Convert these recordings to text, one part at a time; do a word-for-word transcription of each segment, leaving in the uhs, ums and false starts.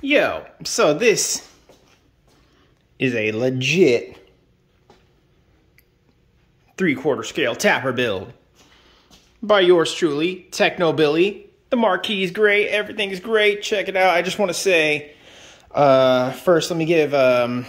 Yo, so this is a legit three-quarter scale Tapper build by yours truly, TechnoBilly. The marquee is great. Everything is great. Check it out. I just want to say, uh, first, let me give um,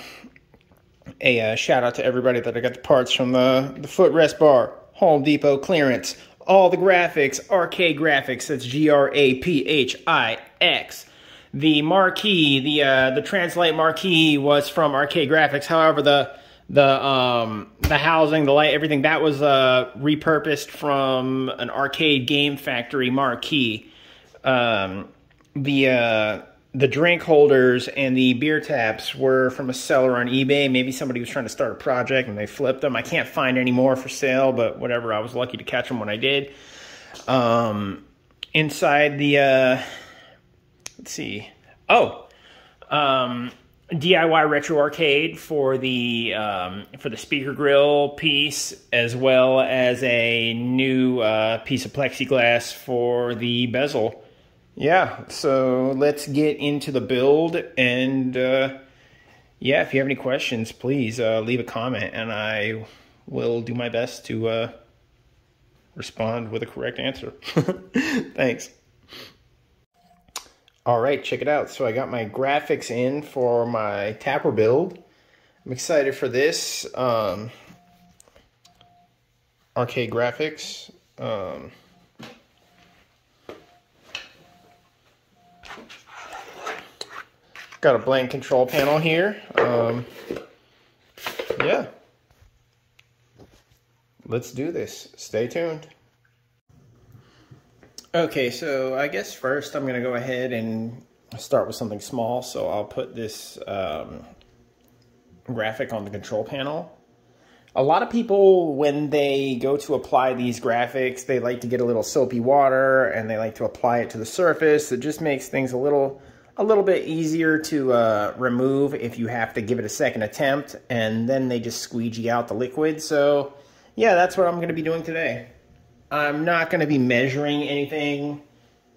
a uh, shout-out to everybody that I got the parts from the, the footrest bar, Home Depot clearance, all the graphics, R K Graphics, that's G R A P H I X. The marquee, the uh, the Translite marquee was from Arcade Graphics. However, the the um, the housing, the light, everything, that was uh, repurposed from an Arcade Game Factory marquee. Um, the uh, the drink holders and the beer taps were from a seller on eBay. Maybe somebody was trying to start a project and they flipped them. I can't find any more for sale, but whatever. I was lucky to catch them when I did. Um, inside the... Uh, Let's see. Oh, um, D I Y retro arcade for the um, for the speaker grill piece, as well as a new uh, piece of plexiglass for the bezel. Yeah. So let's get into the build, and uh, yeah, if you have any questions, please uh, leave a comment, and I will do my best to uh, respond with a correct answer. Thanks. All right, check it out. So I got my graphics in for my Tapper build. I'm excited for this. Um, Arcade Graphics. Um, got a blank control panel here. Um, yeah. Let's do this. Stay tuned. Okay, so I guess first I'm going to go ahead and start with something small. So I'll put this um, graphic on the control panel. A lot of people, when they go to apply these graphics, they like to get a little soapy water and they like to apply it to the surface. It just makes things a little, a little bit easier to uh, remove if you have to give it a second attempt. And then they just squeegee out the liquid. So yeah, that's what I'm going to be doing today. I'm not going to be measuring anything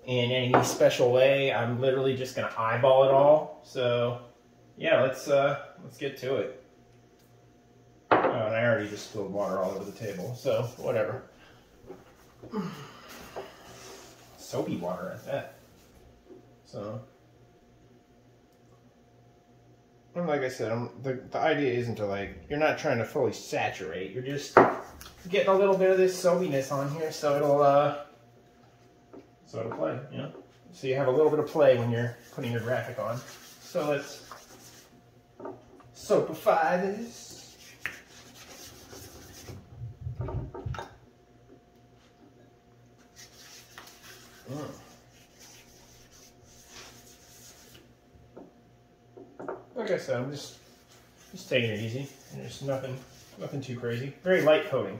in any special way. I'm literally just going to eyeball it all. So, yeah, let's uh, let's get to it. Oh, and I already just spilled water all over the table, so whatever. Soapy water at that. So, and like I said, I'm, the, the idea isn't to, like, you're not trying to fully saturate. You're just... getting a little bit of this soapiness on here, so it'll uh, so it'll play, you know. So you have a little bit of play when you're putting your graphic on. So let's soapify this. Mm. Like I said, I'm just just taking it easy. There's nothing nothing too crazy. Very light coating.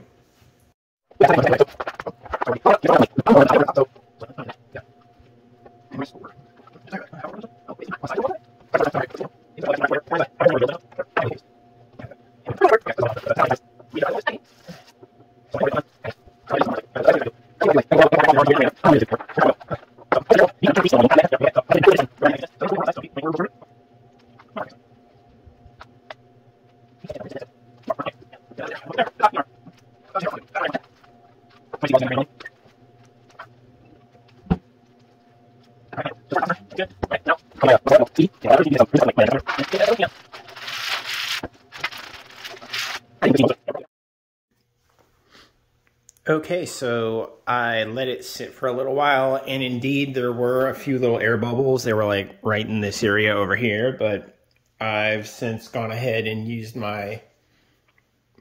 Okay, so I let it sit for a little while, and indeed there were a few little air bubbles. They were like right in this area over here, but I've since gone ahead and used my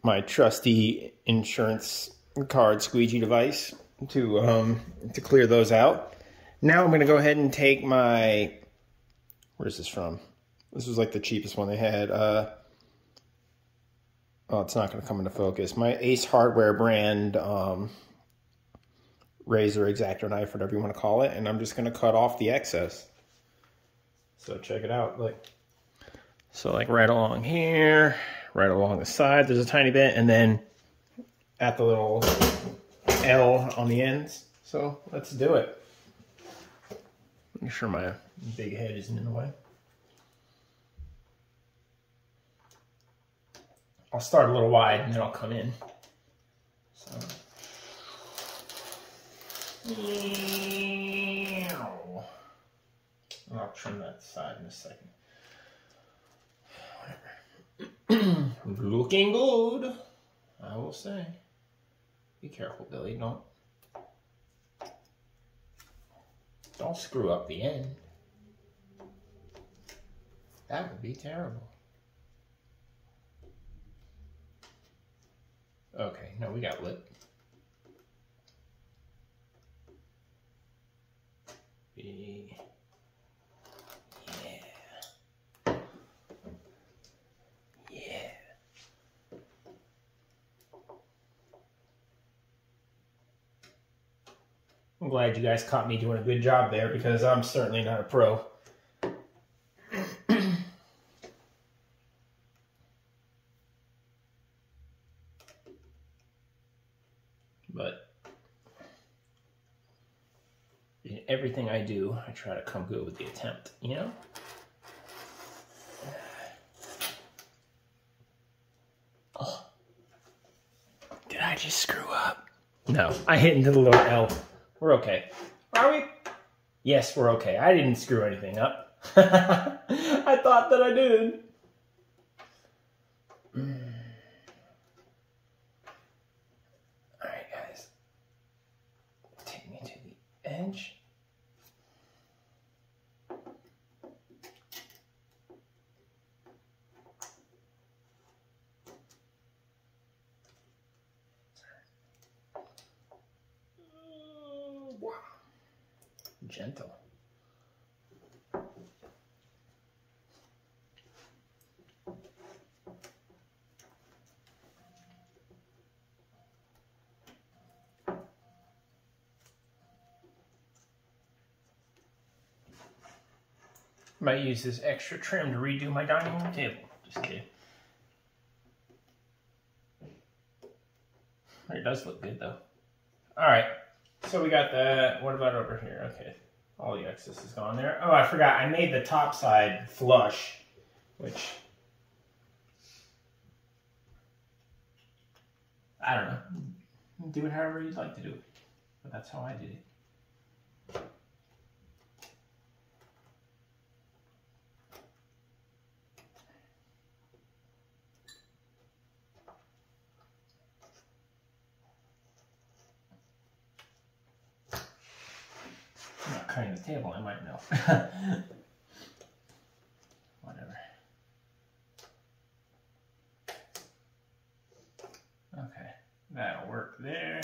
my trusty insurance card squeegee device to um to clear those out. Now I'm going to go ahead and take my... where's this from? This was like the cheapest one they had. Uh, oh, it's not going to come into focus. My Ace Hardware brand um, razor, X-Acto knife, whatever you want to call it. And I'm just going to cut off the excess. So check it out. Like, so like right along here, right along the side, there's a tiny bit. And then at the little L on the ends. So let's do it. Make sure my big head isn't in the way. I'll start a little wide and then I'll come in. So. I'll trim that side in a second. Whatever. Looking good, I will say. Be careful, Billy. Don't don't screw up the end. That would be terrible. Okay, no, we got lit. Be yeah, yeah. I'm glad you guys caught me doing a good job there because I'm certainly not a pro. Everything I do, I try to come good with the attempt, you know? Oh. Did I just screw up? No, I hit into the lower L. We're okay. Are we? Yes, we're okay. I didn't screw anything up. I thought that I did. Alright, guys. Take me to the edge. Gentle. Might use this extra trim to redo my dining room table. Just kidding. It does look good though. All right. So we got that. What about over here? Okay. All the excess is gone there. Oh, I forgot. I made the top side flush, which I don't know. Do it however you'd like to do it. But that's how I did it. Cutting the table, I might know. Whatever. Okay, that'll work there.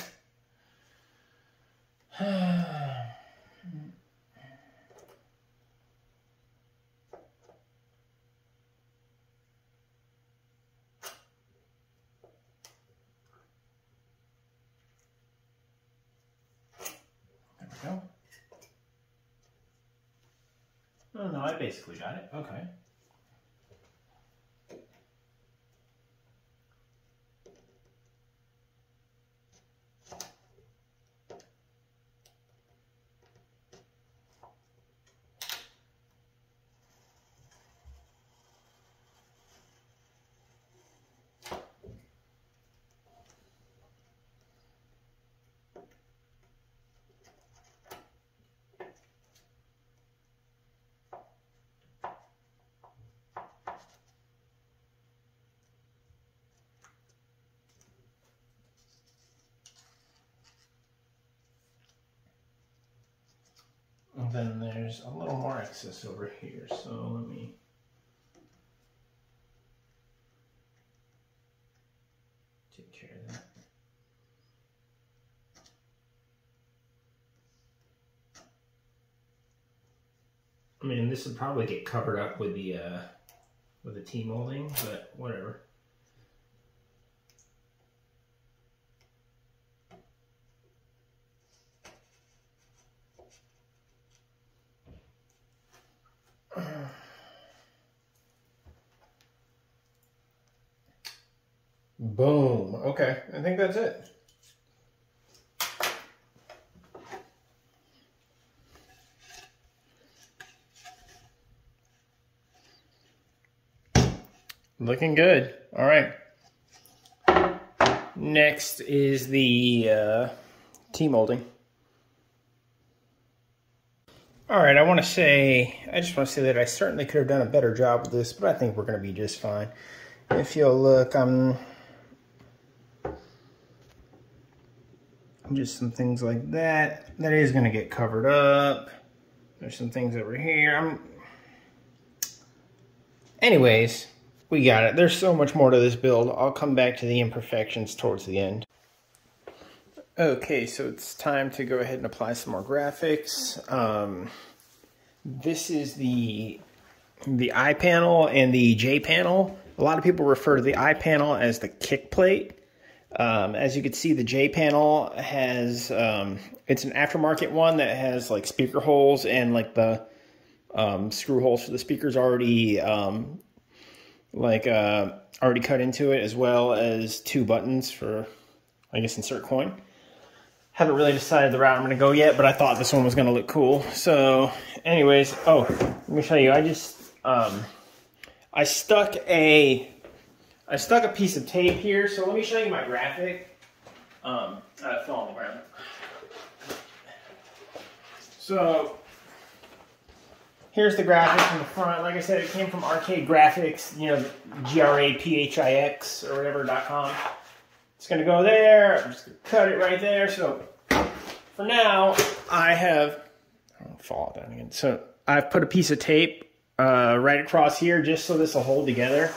Basically got it. Okay. Then there's a little more excess over here, so let me take care of that. I mean, this would probably get covered up with the uh, with the T-molding, but whatever. Boom. Okay, I think that's it. Looking good. All right. Next is the uh, T-molding. All right, I want to say, I just want to say that I certainly could have done a better job with this, but I think we're going to be just fine. If you'll look, I'm just some things like that. That is going to get covered up. There's some things over here. I'm... Anyways, we got it. There's so much more to this build. I'll come back to the imperfections towards the end. Okay, so it's time to go ahead and apply some more graphics. Um, this is the the eye panel and the J panel. A lot of people refer to the eye panel as the kick plate. Um, as you can see, the J panel has um, it's an aftermarket one that has like speaker holes and like the um, screw holes for the speakers already um, like uh, already cut into it, as well as two buttons for, I guess, insert coin. Haven't really decided the route I'm going to go yet, but I thought this one was going to look cool. So anyways, oh, let me show you. I just, um, I stuck a, I stuck a piece of tape here. So let me show you my graphic. Um, I fell on the ground. So here's the graphic from the front. Like I said, it came from Arcade Graphics, you know, G R A P H I X or whatever, dot com. It's going to go there. I'm just going to cut it right there. So for now, I have, I don't fall down again. So I've put a piece of tape uh, right across here just so this will hold together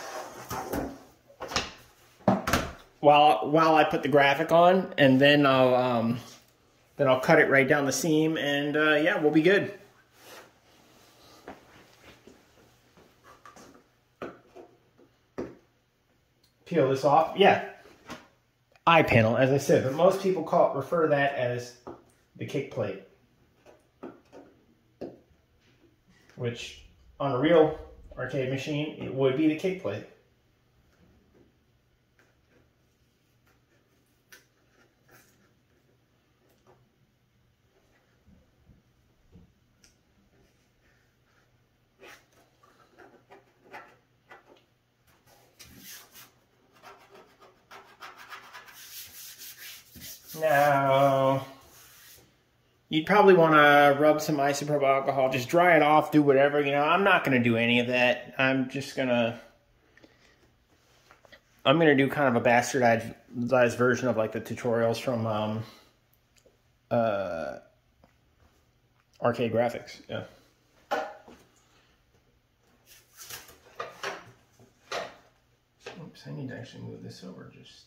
while while I put the graphic on, and then I'll um, then I'll cut it right down the seam, and uh, yeah, we'll be good. Peel this off. Yeah. Eye panel, as I said, but most people call it, refer to that as the kick plate, which on a real arcade machine, it would be the kick plate. Now, you'd probably want to rub some isopropyl alcohol, just dry it off, do whatever, you know. I'm not going to do any of that. I'm just going to, I'm going to do kind of a bastardized version of like the tutorials from um, uh, Arcade Graphics, yeah. Oops, I need to actually move this over just.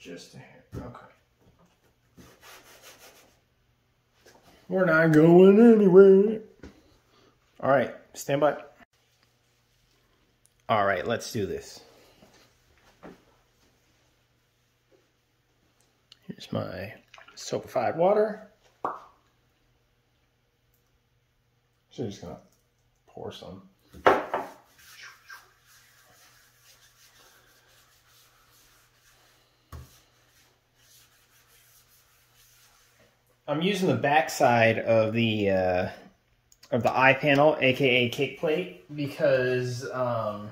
Just a hair. Okay. We're not going anywhere. All right, stand by. All right, let's do this. Here's my soapified water. So I'm just gonna pour some. I'm using the backside of the uh, of the eye panel, aka kick plate, because um,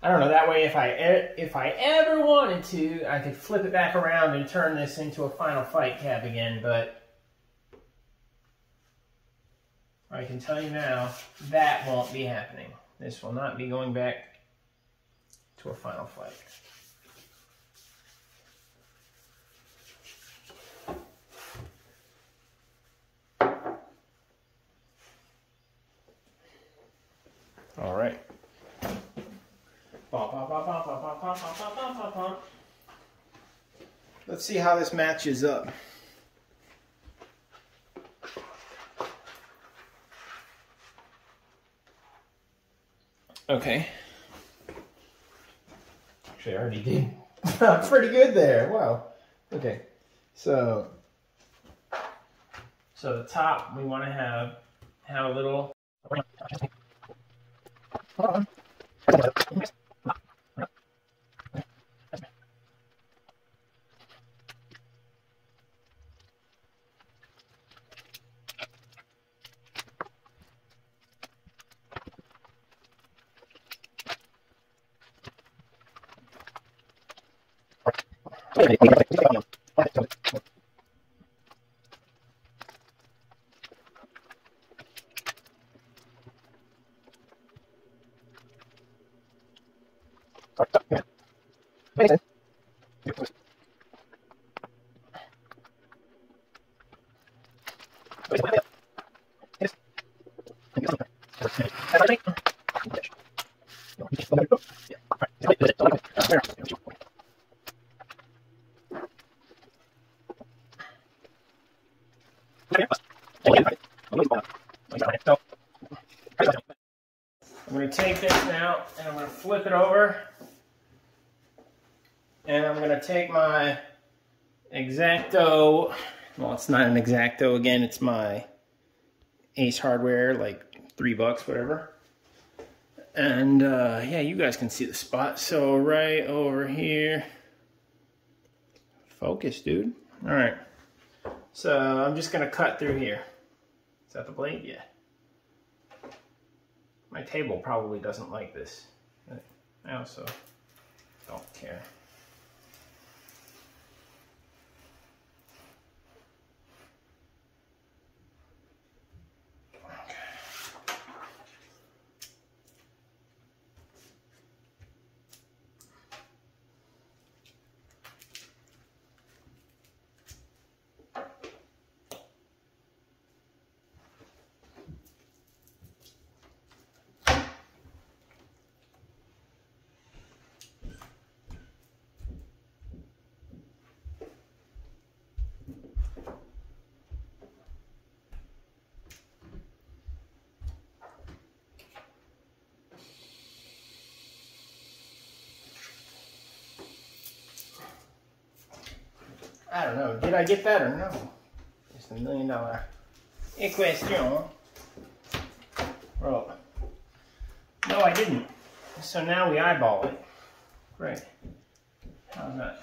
I don't know. That way, if I e if I ever wanted to, I could flip it back around and turn this into a Final Fight cab again. But I can tell you now, that won't be happening. This will not be going back to a Final Fight. All right. Let's see how this matches up. Okay. Actually, I already did. Pretty good there. Wow. Okay. So, so the top, we want to have have a little. Hold on. I'm going to take this now and I'm going to flip it over, and I'm going to take my X-Acto. Well, it's not an X-Acto again, it's my Ace Hardware, like three bucks, whatever. And uh, yeah, you guys can see the spot. So right over here. Focus, dude. All right. So I'm just going to cut through here. Is that the blade? Yeah. My table probably doesn't like this. I also don't care. I don't know, did I get that or no? It's a million dollar question. Well, no, I didn't. So now we eyeball it. Great. How's that?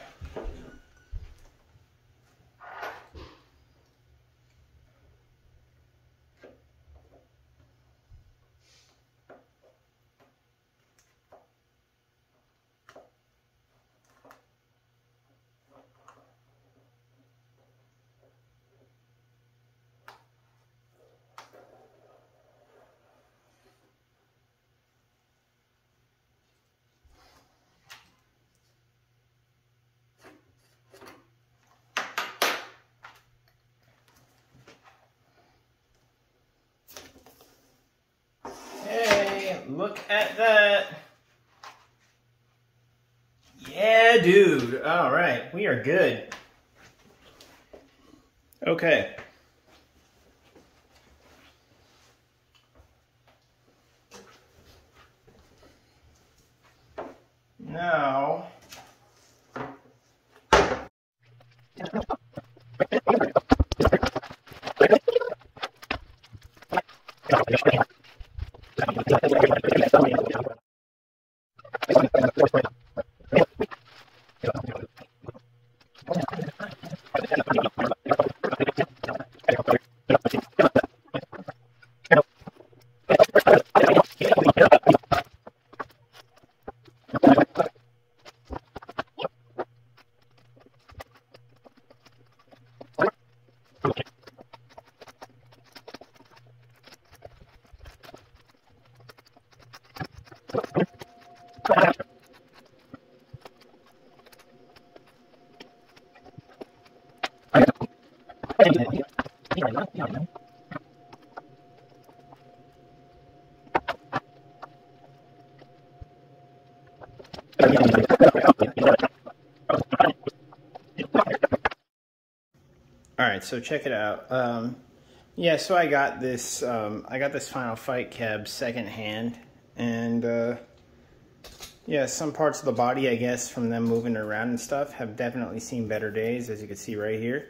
Look at that. Yeah, dude. All right. We are good. Okay. Now. So check it out. Um, yeah, so I got this. Um, I got this Final Fight cab secondhand, and uh, yeah, some parts of the body, I guess, from them moving around and stuff, have definitely seen better days, as you can see right here.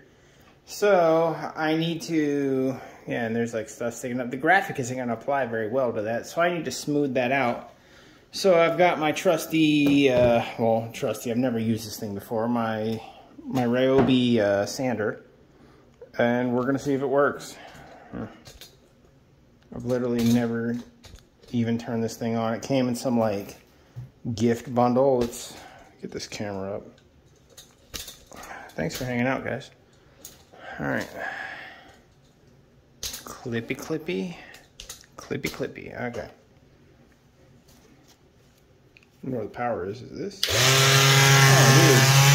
So I need to, yeah, and there's like stuff sticking up. The graphic isn't going to apply very well to that, so I need to smooth that out. So I've got my trusty, uh, well, trusty. I've never used this thing before. My my Ryobi uh, sander. And we're going to see if it works. I've literally never even turned this thing on. It came in some, like, gift bundle. Let's get this camera up. Thanks for hanging out, guys. All right. Clippy, clippy. Clippy, clippy. Okay. I don't know where the power is. Is this? Oh, weird.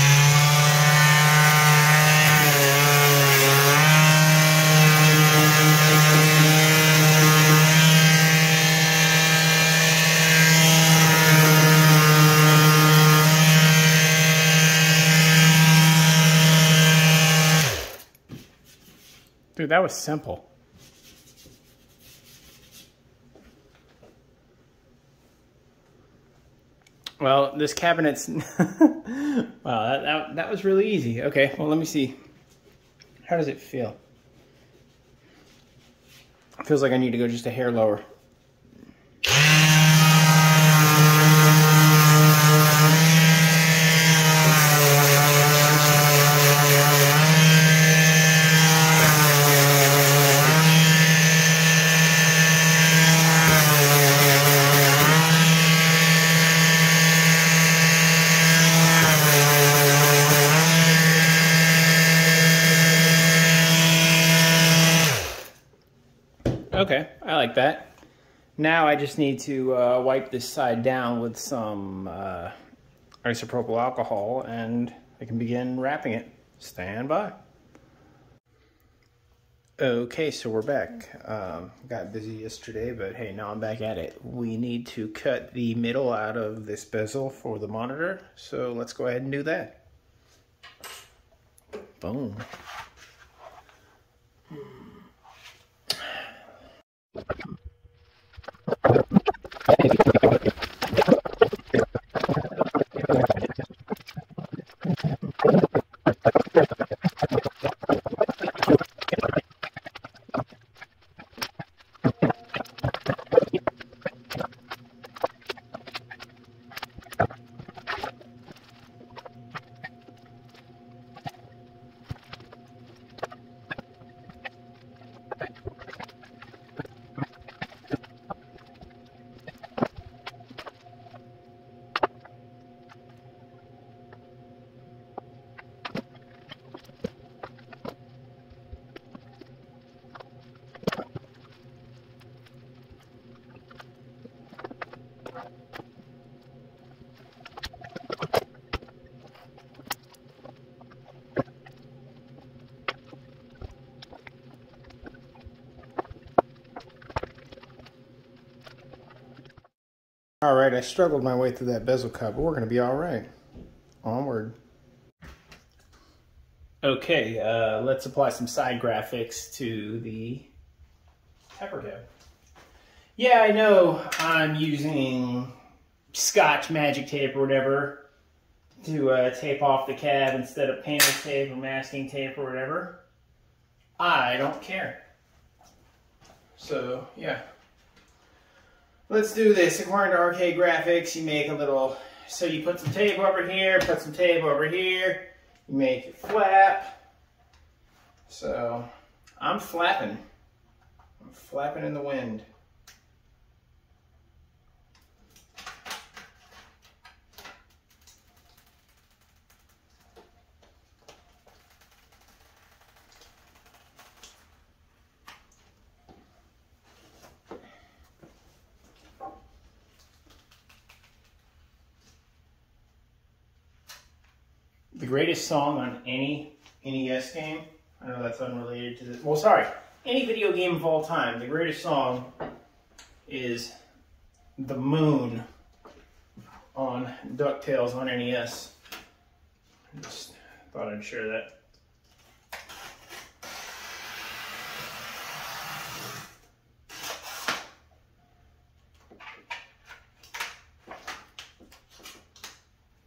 Dude, that was simple. Well, this cabinet's... wow, that, that, that was really easy. Okay, well, let me see. How does it feel? It feels like I need to go just a hair lower. Okay, I like that. Now I just need to uh, wipe this side down with some uh, isopropyl alcohol and I can begin wrapping it. Stand by. Okay, so we're back. Um, got busy yesterday, but hey, now I'm back at it. We need to cut the middle out of this bezel for the monitor, so let's go ahead and do that. Boom. All right, I struggled my way through that bezel cut, but we're going to be all right. Onward. Okay, uh, let's apply some side graphics to the Tapper cab. Yeah, I know I'm using Scotch magic tape or whatever to uh, tape off the cab instead of panel tape or masking tape or whatever. I don't care. So, yeah. Let's do this. According to Arcade Graphics, you make a little, so you put some tape over here, put some tape over here, you make it flap. So, I'm flapping. I'm flapping in the wind. The greatest song on any N E S game. I know that's unrelated to this. Well, sorry. Any video game of all time, the greatest song is The Moon on DuckTales on N E S. Just thought I'd share that.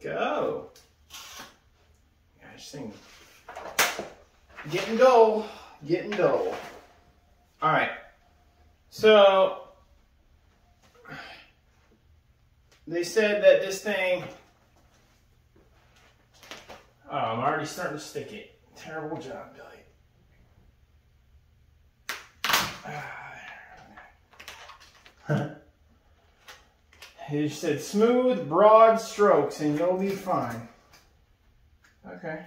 Go! Thing. Getting dull, getting dull. All right, so they said that this thing, oh, I'm already starting to stick it. Terrible job, Billy. He said smooth, broad strokes and you'll be fine. Okay.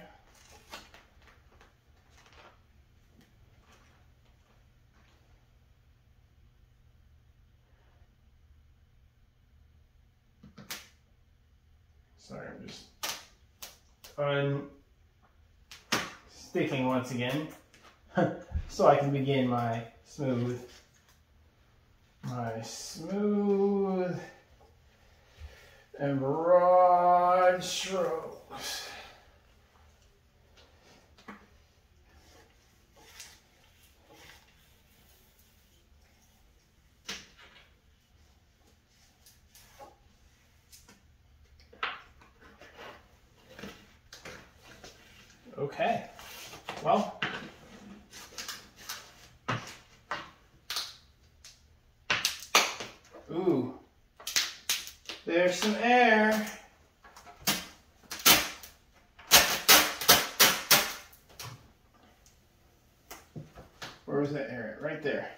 Sorry, I'm just unsticking once again so I can begin my smooth, my smooth and broad strokes. Okay, well, ooh, there's some air. Where was that air? Right there.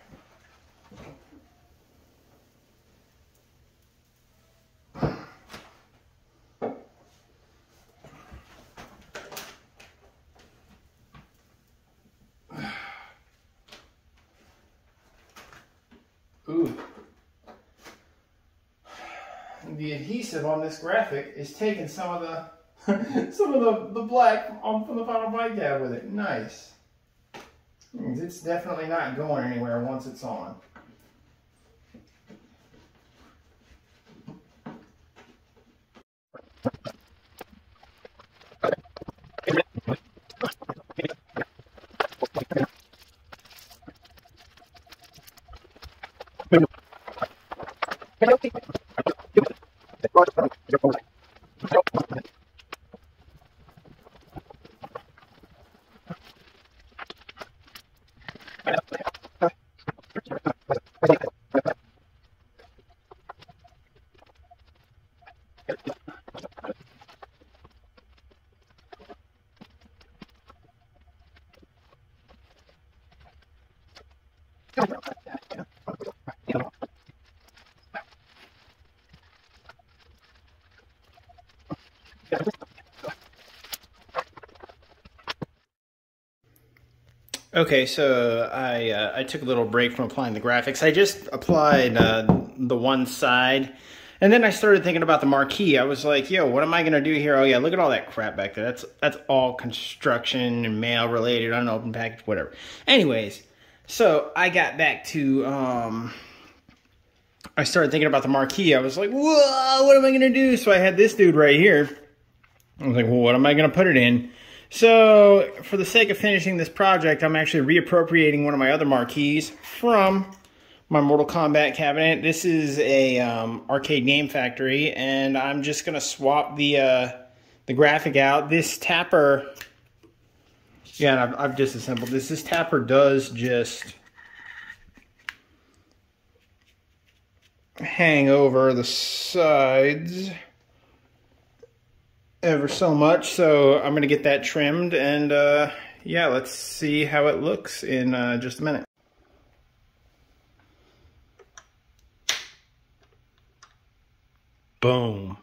The adhesive on this graphic is taking some of the some of the, the black on from the final bite dab with it. Nice. It's definitely not going anywhere once it's on. Okay, so I, uh, I took a little break from applying the graphics. I just applied uh, the one side, and then I started thinking about the marquee. I was like, yo, what am I going to do here? Oh, yeah, look at all that crap back there. That's, that's all construction and mail-related, unopened package, whatever. Anyways, so I got back to... Um, I started thinking about the marquee. I was like, whoa, what am I going to do? So I had this dude right here. I was like, well, what am I going to put it in? So, for the sake of finishing this project, I'm actually reappropriating one of my other marquees from my Mortal Kombat cabinet. This is a um, arcade game factory, and I'm just going to swap the uh, the graphic out. This Tapper, yeah, I've, I've disassembled this. This Tapper does just hang over the sides ever so much, so I'm gonna get that trimmed, and uh, yeah, let's see how it looks in uh, just a minute. Boom.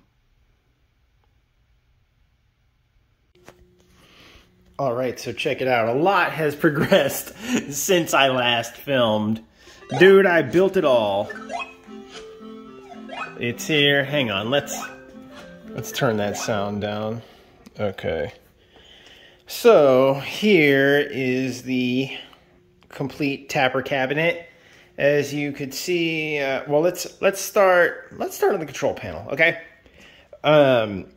All right, so check it out. A lot has progressed since I last filmed. Dude, I built it all. It's here. Hang on, let's Let's turn that sound down. Okay. So here is the complete Tapper cabinet. As you could see, uh, well, let's let's start let's start on the control panel. Okay. Um,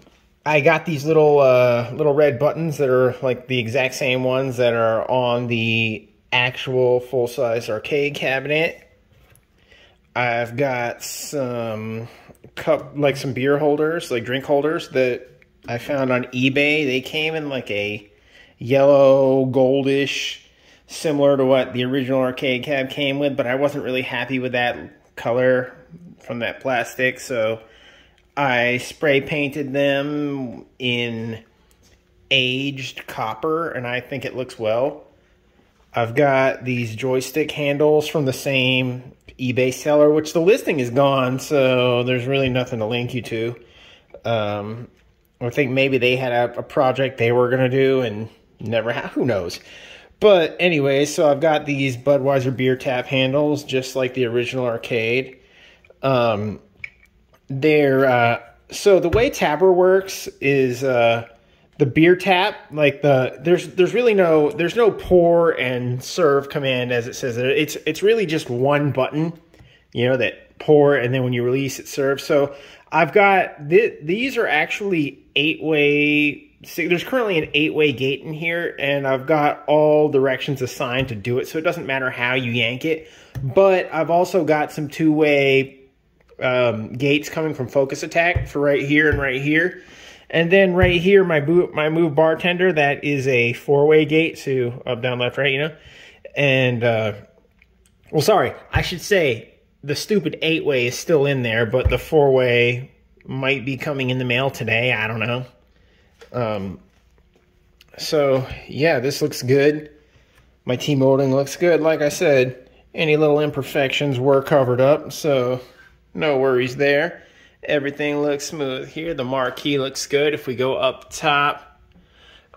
I got these little uh, little red buttons that are like the exact same ones that are on the actual full-size arcade cabinet. I've got some cup, like some beer holders, like drink holders that I found on eBay. They came in like a yellow, goldish, similar to what the original arcade cab came with, but I wasn't really happy with that color from that plastic, so I spray painted them in aged copper, and I think it looks well. I've got these joystick handles from the same eBay seller, which the listing is gone, so there's really nothing to link you to. Um, I think maybe they had a, a project they were going to do and never had. Who knows? But anyway, so I've got these Budweiser beer tap handles, just like the original arcade. Um, they're uh, So the way Tapper works is uh, the beer tap, like the there's there's really no there's no pour and serve command as it says. It's it's really just one button, you know, that pour, and then when you release it serves. So I've got th these are actually eight way. So there's currently an eight-way gate in here, and I've got all directions assigned to do it, so it doesn't matter how you yank it. But I've also got some two-way um, gates coming from Focus Attack for right here and right here. And then right here, my, my move bartender, that is a four-way gate, so up, down, left, right, you know. And, uh, well, sorry, I should say the stupid eight-way is still in there, but the four-way might be coming in the mail today, I don't know. Um, so yeah, this looks good. My T-molding looks good. Like I said, any little imperfections were covered up, so no worries there. Everything looks smooth here. The marquee looks good. If we go up top,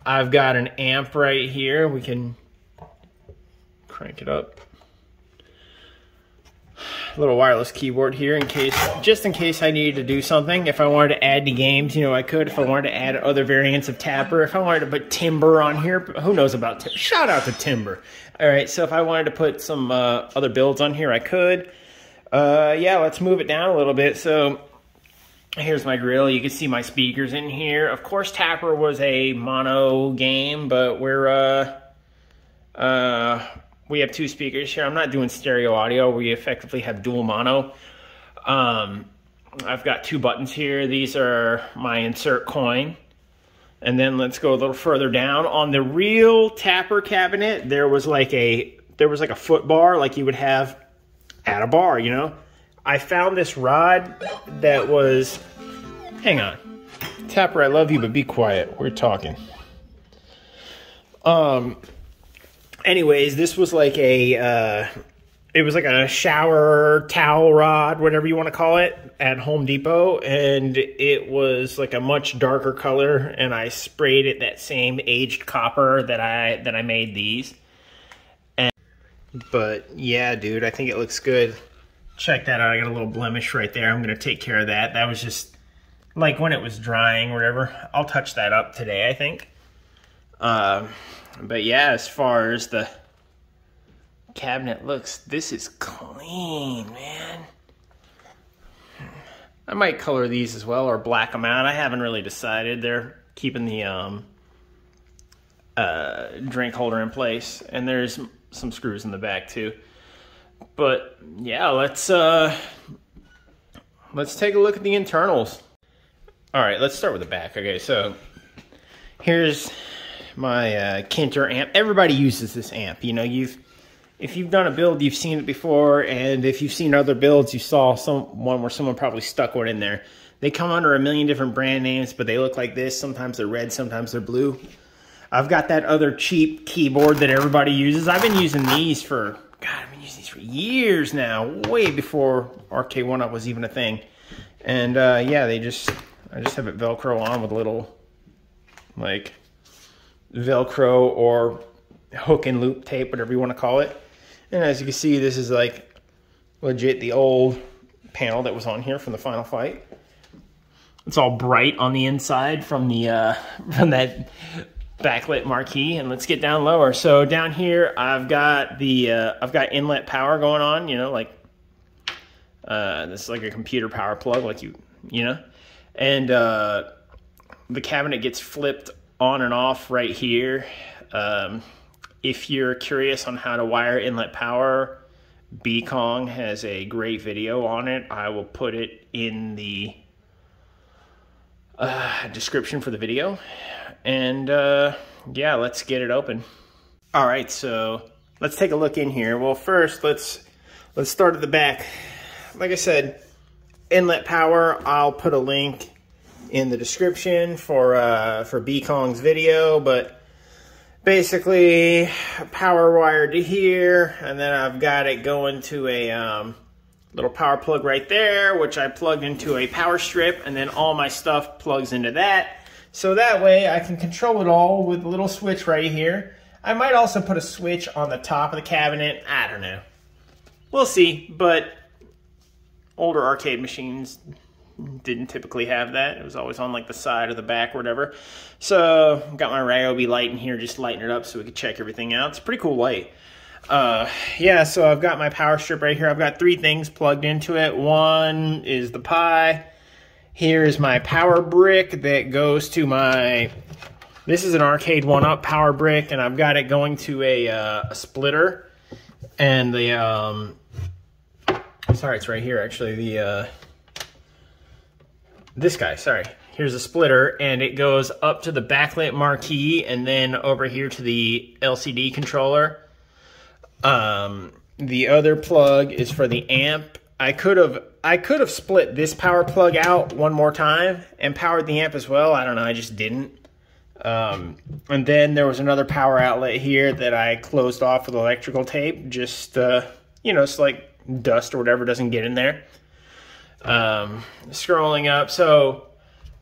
I've got an amp right here. We can crank it up. A little wireless keyboard here in case, just in case I needed to do something. If I wanted to add to games, you know, I could. If I wanted to add other variants of Tapper, if I wanted to put Timber on here, who knows about Timber? Shout out to Timber. All right, so if I wanted to put some uh, other builds on here, I could. Uh, yeah, let's move it down a little bit. So here's my grill. You can see my speakers in here. Of course, Tapper was a mono game, but we're... Uh, uh, We have two speakers here. I'm not doing stereo audio. We effectively have dual mono. Um, I've got two buttons here. These are my insert coin. And then let's go a little further down. On the real Tapper cabinet, there was like a there was like a foot bar, like you would have at a bar, you know? I found this rod that was... Hang on. Tapper, I love you, but be quiet. We're talking. Um... Anyways, this was like a, uh, it was like a shower towel rod, whatever you want to call it, at Home Depot. And it was like a much darker color, and I sprayed it that same aged copper that I, that I made these. And, but yeah, dude, I think it looks good. Check that out. I got a little blemish right there. I'm going to take care of that. That was just like when it was drying or whatever. I'll touch that up today, I think. Um... But yeah, as far as the cabinet looks, this is clean, man. I might color these as well or black them out. I haven't really decided. They're keeping the um, uh, drink holder in place. And there's some screws in the back too. But yeah, let's, uh, let's take a look at the internals. All right, let's start with the back. Okay, so here's... my uh, Kinter amp. Everybody uses this amp. You know, you've if you've done a build, you've seen it before, and if you've seen other builds, you saw some one where someone probably stuck one in there. They come under a million different brand names, but they look like this. Sometimes they're red, sometimes they're blue. I've got that other cheap keyboard that everybody uses. I've been using these for God, I've been using these for years now, way before R K one up was even a thing. And uh, yeah, they just I just have it Velcro on with a little like. Velcro or hook and loop tape, whatever you want to call it. And as you can see, this is like legit the old panel that was on here from the final fight. It's all bright on the inside from the uh, from that backlit marquee. And let's get down lower. So down here, I've got the uh, I've got inlet power going on. You know, like uh, this is like a computer power plug, like you you know. And uh, the cabinet gets flipped on and off right here. Um, if you're curious on how to wire inlet power, B Kong has a great video on it. I will put it in the uh, description for the video. And uh, yeah, let's get it open. All right, so let's take a look in here. Well, first let's let's start at the back. Like I said, inlet power. I'll put a link in the description for uh, for B Kong's video, but basically power wired to here, and then I've got it going to a um, little power plug right there, which I plugged into a power strip, and then all my stuff plugs into that. So that way I can control it all with a little switch right here. I might also put a switch on the top of the cabinet. I don't know. We'll see, but older arcade machines didn't typically have that. It was always on like the side or the back or whatever. So got my Ryobi light in here, just lighting it up so we could check everything out. It's a pretty cool light. Uh, yeah, so I've got my power strip right here. I've got three things plugged into it. One is the Pi. Here is my power brick that goes to my... This is an Arcade one up power brick, and I've got it going to a, uh, a splitter. And the... Um, sorry, it's right here, actually. The... Uh, this guy, sorry. Here's a splitter, and it goes up to the backlit marquee, and then over here to the L C D controller. Um, the other plug is for the amp. I could have I could have split this power plug out one more time and powered the amp as well. I don't know, I just didn't. Um, and then there was another power outlet here that I closed off with electrical tape, just uh, you know, it's like dust or whatever doesn't get in there. Um, scrolling up, so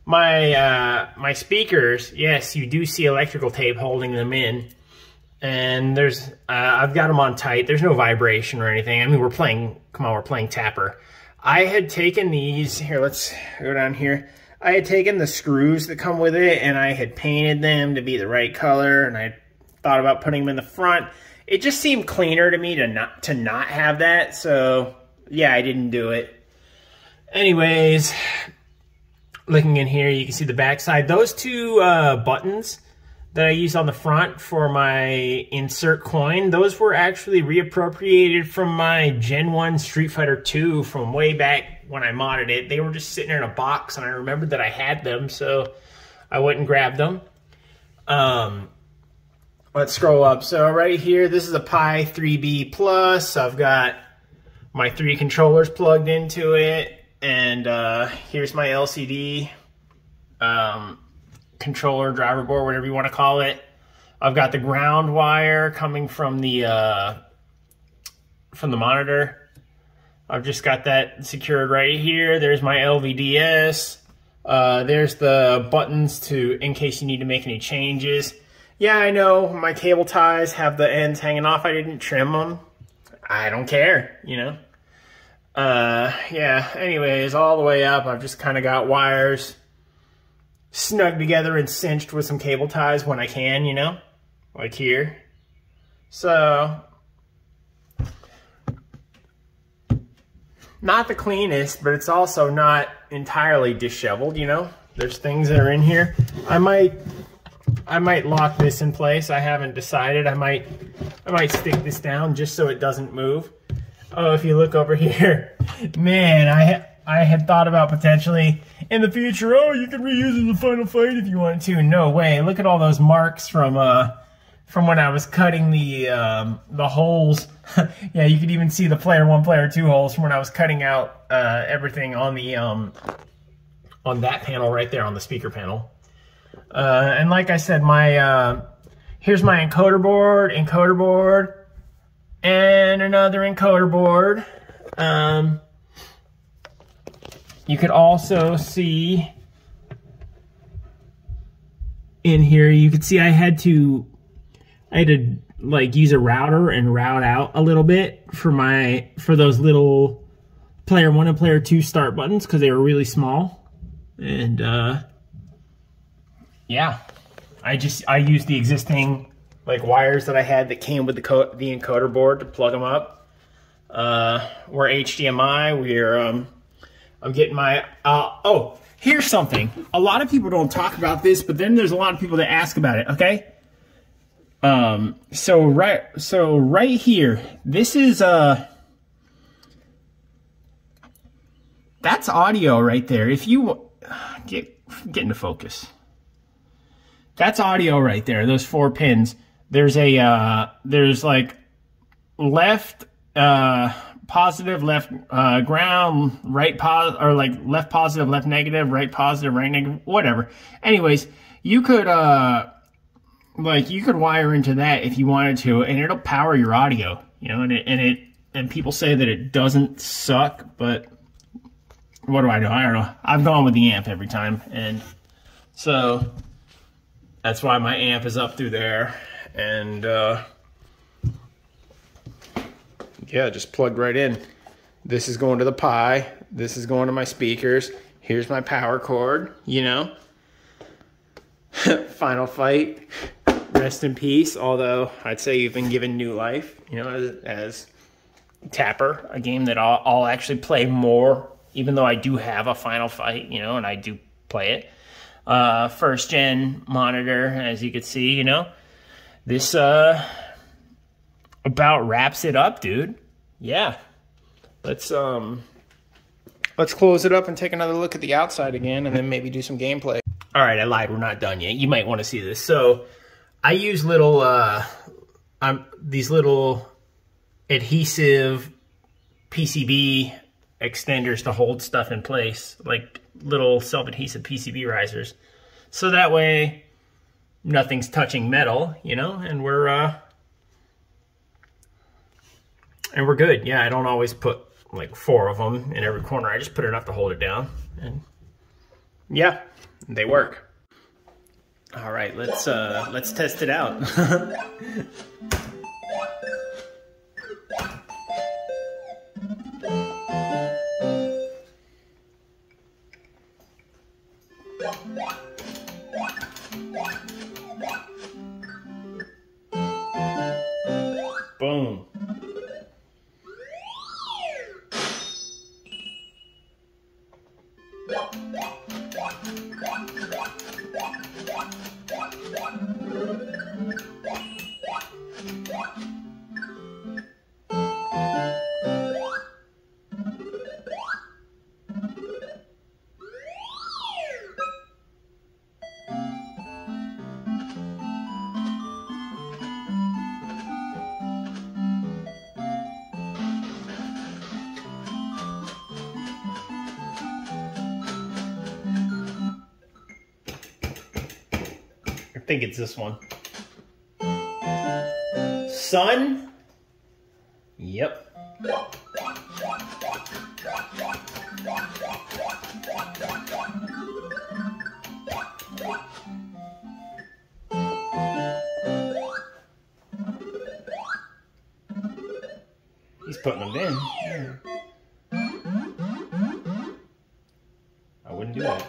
my uh, my speakers, yes, you do see electrical tape holding them in. And there's, uh, I've got them on tight. There's no vibration or anything. I mean, we're playing, come on, we're playing Tapper. I had taken these, here, let's go down here. I had taken the screws that come with it, and I had painted them to be the right color, and I thought about putting them in the front. It just seemed cleaner to me to not, to not have that, so yeah, I didn't do it. Anyways, looking in here, you can see the backside. Those two uh, buttons that I use on the front for my insert coin, those were actually reappropriated from my Gen one Street Fighter two from way back when I modded it. They were just sitting in a box, and I remembered that I had them, so I went and grabbed them. Um, let's scroll up. So right here, this is a Pi three B plus. I've got my three controllers plugged into it, and uh, here's my L C D. Um... controller, driver board, whatever you want to call it. I've got the ground wire coming from the uh, from the monitor. I've just got that secured right here. There's my L V D S. Uh, there's the buttons to, in case you need to make any changes. Yeah, I know my cable ties have the ends hanging off. I didn't trim them. I don't care, you know. Uh, yeah, anyways, all the way up, I've just kind of got wires snug together and cinched with some cable ties when I can, you know, like here. So, not the cleanest, but it's also not entirely disheveled, you know. There's things that are in here. I might, I might lock this in place. I haven't decided. I might, I might stick this down just so it doesn't move. Oh, if you look over here, man, I. I had thought about potentially in the future, oh, you could reuse it in the final fight if you wanted to. No way. Look at all those marks from uh, from when I was cutting the um, the holes. Yeah, you could even see the player one, player two holes from when I was cutting out uh, everything on the um, on that panel right there on the speaker panel. Uh, and like I said, my uh, here's my encoder board, encoder board, and another encoder board. Um, You could also see in here, you could see I had to, I had to like use a router and route out a little bit for my, for those little player one and player two start buttons because they were really small. And uh, yeah, I just, I used the existing like wires that I had that came with the, co the encoder board to plug them up. Uh, we're H D M I, we're, um, I'm getting my, uh, oh, here's something. A lot of people don't talk about this, but then there's a lot of people that ask about it, okay? Um, so right, so right here, this is, uh, that's audio right there. If you, get, get into focus. That's audio right there, those four pins. There's a, uh, there's like left, uh, positive, left uh, ground, right pos, or like left positive, left negative, right positive, right negative, whatever. Anyways, you could uh, like you could wire into that if you wanted to, and it'll power your audio, you know. And it and it and people say that it doesn't suck, but what do I know? I don't know. I've gone with the amp every time, and so that's why my amp is up through there, and. Uh, Yeah, just plugged right in. This is going to the Pi. This is going to my speakers. Here's my power cord, you know. Final Fight, rest in peace, although I'd say you've been given new life, you know, as, as Tapper, a game that I'll, I'll actually play more, even though I do have a Final Fight, you know, and I do play it. Uh, first gen monitor, as you can see, you know, this uh, about wraps it up, dude. Yeah, let's um, let's close it up and take another look at the outside again, and then maybe do some gameplay. All right, I lied. We're not done yet. You might want to see this. So I use little uh, um, these little adhesive P C B extenders to hold stuff in place, like little self-adhesive P C B risers. So that way nothing's touching metal, you know, and we're uh, and we're good. Yeah, I don't always put like four of them in every corner. I just put enough to hold it down, and yeah, they work. All right, let's uh, let's test it out. Boom. I think it's this one. Sun? Yep. He's putting them in. Yeah. I wouldn't do that.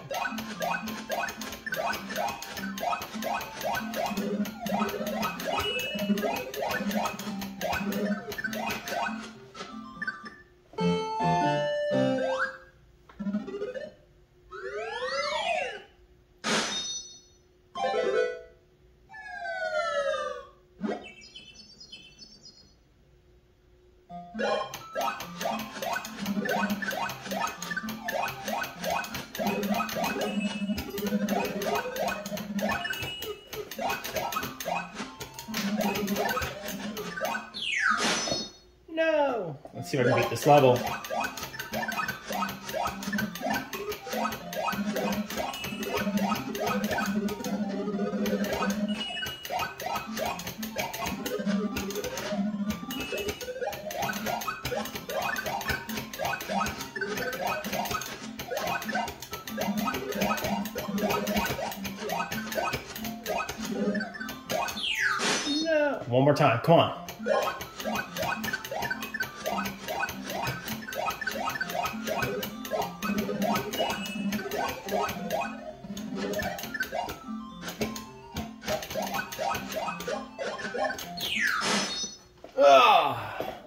No! Let's see if I can beat this level. No! One more time, come on.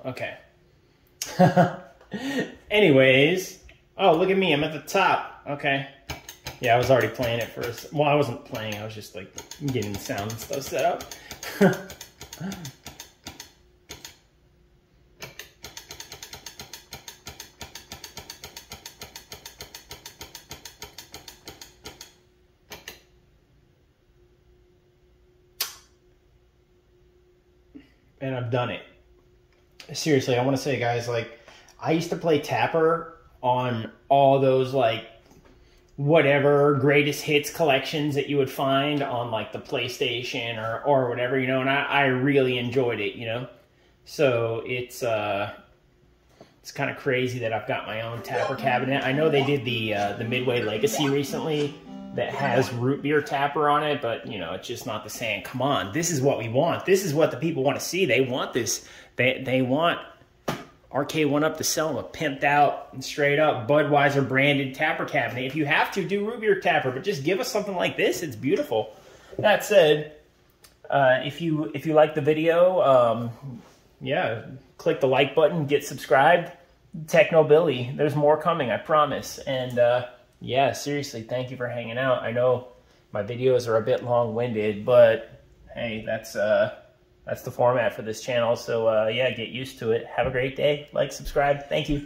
Okay. Anyways. Oh, look at me. I'm at the top. Okay. Yeah, I was already playing it first. Well, I wasn't playing. I was just, like, getting the sound and stuff set up. And I've done it. Seriously, I want to say, guys, like, I used to play Tapper on all those, like, whatever greatest hits collections that you would find on, like, the PlayStation or, or whatever, you know, and I, I really enjoyed it, you know? So it's, uh, it's kind of crazy that I've got my own Tapper cabinet. I know they did the, uh, the Midway Legacy recently that has root beer Tapper on it, but, you know, it's just not the same. Come on, this is what we want. This is what the people want to see. They want this. They, they want R K one up to sell them a pimped out and straight up Budweiser branded Tapper cabinet. If you have to, do root beer Tapper, but just give us something like this. It's beautiful. That said, uh, if you if you like the video, um, yeah, click the like button, get subscribed. TechnoBilly, there's more coming, I promise. And uh, yeah, seriously, thank you for hanging out. I know my videos are a bit long-winded, but hey, that's uh, that's the format for this channel. So uh, yeah, get used to it. Have a great day. Like, subscribe. Thank you.